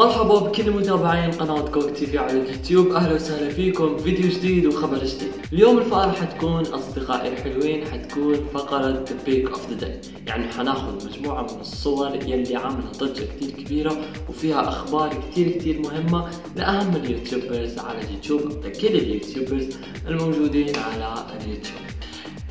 مرحبا بكل متابعين قناة كوك تي في على اليوتيوب، اهلا وسهلا فيكم فيديو جديد وخبر جديد. اليوم الفقرة حتكون اصدقائي الحلوين، حتكون فقرة بيك اوف ذا داي، يعني حناخذ مجموعة من الصور يلي عاملها ضجة كتير كبيرة وفيها اخبار كتير مهمة لاهم اليوتيوبرز على اليوتيوب، لكل اليوتيوبرز الموجودين على اليوتيوب.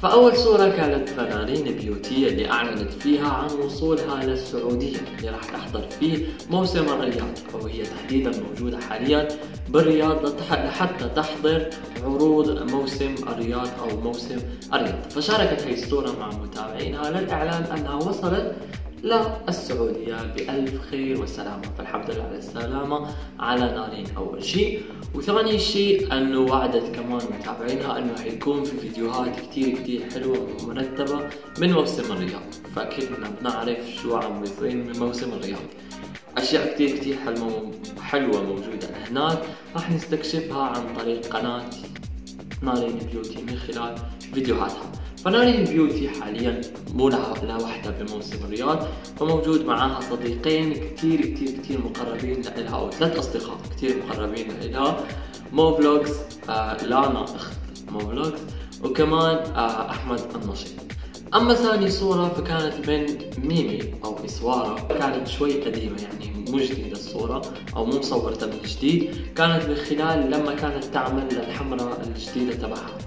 فأول صورة كانت نارين بيوتي اللي أعلنت فيها عن وصولها للسعودية، اللي راح تحضر فيه موسم الرياض، وهي تحديدا موجودة حاليا بالرياض حتى تحضر عروض موسم الرياض أو موسم الرياض. فشاركت هي الصورة مع متابعينها للإعلان أنها وصلت للسعودية بألف خير وسلامة، فالحمد لله على السلامة على نارين أول شيء. وثاني شيء أنه وعدت كمان متابعينها أنه حيكون في فيديوهات كتير حلوة ومرتبة من موسم الرياض، فكلنا بنعرف شو عم يصير من موسم الرياض، أشياء كتير حلوة موجودة هناك راح نستكشفها عن طريق قناة نارين بيوتي من خلال فيديوهاتها. فنارين بيوتي حاليا مو لوحدها بموسم الرياض، فموجود معاها صديقين كتير مقربين لها، او 3 اصدقاء كتير مقربين لها، موفلوجز لانا اخت موفلوجز وكمان احمد النشيط. اما ثاني صورة فكانت من ميمي او اسوارة، كانت شوي قديمة يعني مو جديدة الصورة او مو مصورتها من جديد، كانت من خلال لما كانت تعمل الحمرة الجديدة تبعها،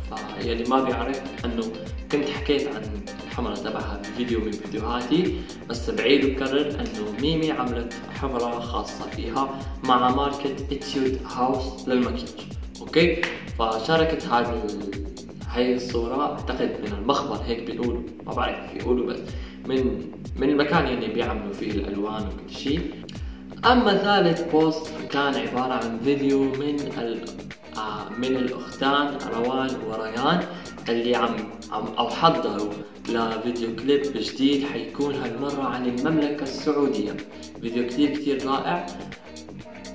فيلي ما بيعرف انه كنت حكيت عن الحمرة تبعها بفيديو من فيديوهاتي، بس بعيد وكرر انه ميمي عملت حمرة خاصة فيها مع ماركة Etude House للمكياج، اوكي؟ فشاركت هاي الصورة اعتقد من المخبر هيك بيقولوا، ما بعرف بيقولوا بس من المكان اللي بيعملوا فيه الالوان وكل شيء. اما ثالث بوست فكان عبارة عن فيديو من الاختان روان وريان اللي او حضروا لفيديو كليب جديد، حيكون هالمرة عن المملكة السعودية، فيديو كليب كتير رائع،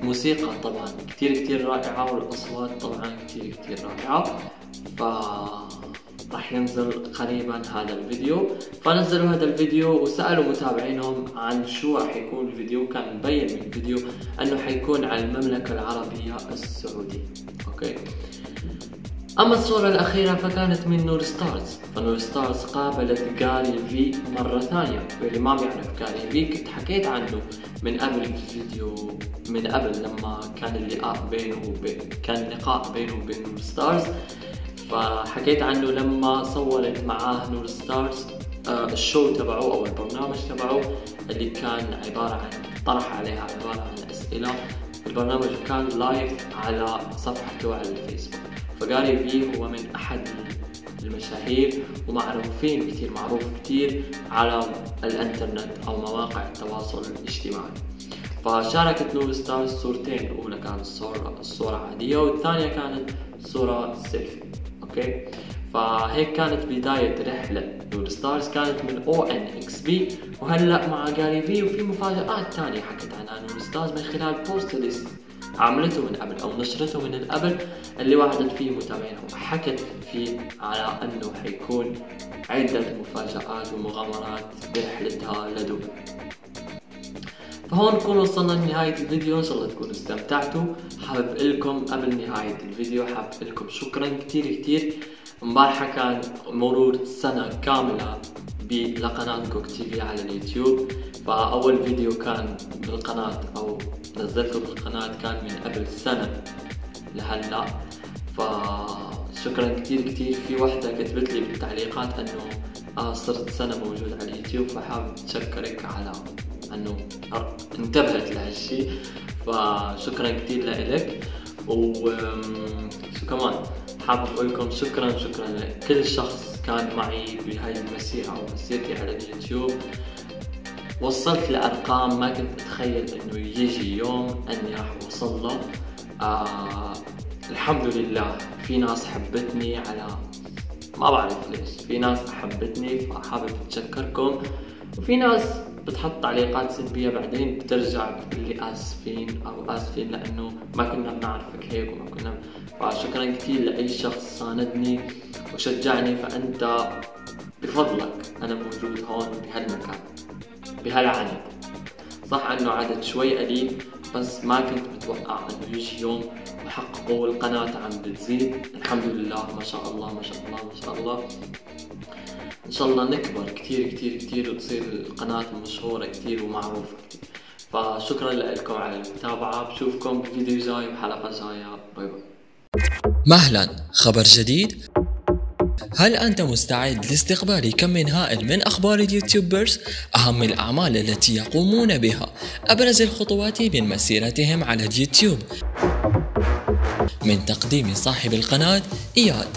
موسيقى طبعا كتير رائعة والاصوات طبعا كتير رائعة. راح ينزل قريبا هذا الفيديو، فنزلوا هذا الفيديو وسألوا متابعينهم عن شو راح يكون الفيديو، كان مبين من الفيديو انه حيكون عن المملكة العربية السعودية، اوكي. اما الصورة الاخيرة فكانت من نور ستارز، فنور ستارز قابلت غالي في مرة ثانية، واللي ما بيعرف غالي في كنت حكيت عنه من قبل في فيديو من قبل لما كان اللقاء بينه وبين نور ستارز، فحكيت عنه لما صورت معاه نور ستارز الشو تبعه او البرنامج تبعه اللي كان عبارة عن طرح عليها عبارة عن اسئلة، البرنامج كان لايف على صفحته على الفيسبوك. فغالي في هو من احد المشاهير ومعروفين معروف كتير على الانترنت او مواقع التواصل الاجتماعي. فشاركت نور ستارز صورتين، الاولى كانت الصورة عادية والثانية كانت صورة سيلفي، اوكي. فهيك كانت بداية رحلة نور ستارز، كانت من ONXP وهلا مع غالي في، وفي مفاجآت ثانية حكت عنها نور ستارز من خلال بوست ليست عملته من قبل او نشرته من قبل اللي وعدت فيه متابعينها، وحكت فيه على انه حيكون عدة مفاجآت ومغامرات برحلتها لدبي. فهون نكون وصلنا لنهاية الفيديو، ان شاء الله تكونوا استمتعتوا. حابب لكم قبل نهاية الفيديو حابب لكم شكرا كتير امبارحة كان مرور 1 سنة كاملة لقناة جوج تي في على اليوتيوب، فأول فيديو كان بالقناة أو نزلته بالقناة كان من قبل 1 سنة لهلا. فشكرا كتير في وحدة كتبت لي بالتعليقات أنه صرت 1 سنة موجود على اليوتيوب، فحابب أشكرك على انه انتبهت لهالشي، فشكرا كتير لإلك. وشو كمان حابب اقولكم شكرا لكل شخص كان معي بهاي المسيرة او مسيرتي على اليوتيوب، وصلت لارقام ما كنت اتخيل انه يجي يوم اني راح اوصل له. الحمد لله في ناس حبتني على ما بعرف ليش، في ناس حبتني فحابب اتشكركم، وفي ناس بتحط تعليقات سلبية بعدين بترجع بتقول لي آسفين أو آسفين لأنه ما كنا بنعرفك هيك وما كنا. فشكرا كتير لأي شخص ساندني وشجعني، فأنت بفضلك أنا موجود هون بهالمكان بهالعنب، صح إنه عدد شوي قليل بس ما كنت متوقع انه يجي يوم بحققه والقناة عم بتزيد. الحمد لله ما شاء الله ما شاء الله ما شاء الله. ان شاء الله نكبر كتير كتير كتير وتصير القناة مشهورة كتير ومعروفة كتير. فشكرا لكم على المتابعة، بشوفكم بفيديو جاي وحلقة جاية. باي باي. مهلا، خبر جديد؟ هل أنت مستعد لاستقبال كم هائل من أخبار اليوتيوبرز؟ أهم الأعمال التي يقومون بها، أبرز الخطوات من مسيرتهم على اليوتيوب، من تقديم صاحب القناة إياد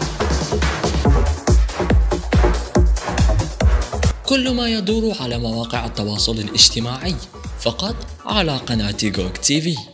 كل ما يدور على مواقع التواصل الاجتماعي، فقط على قناة جوج تي في.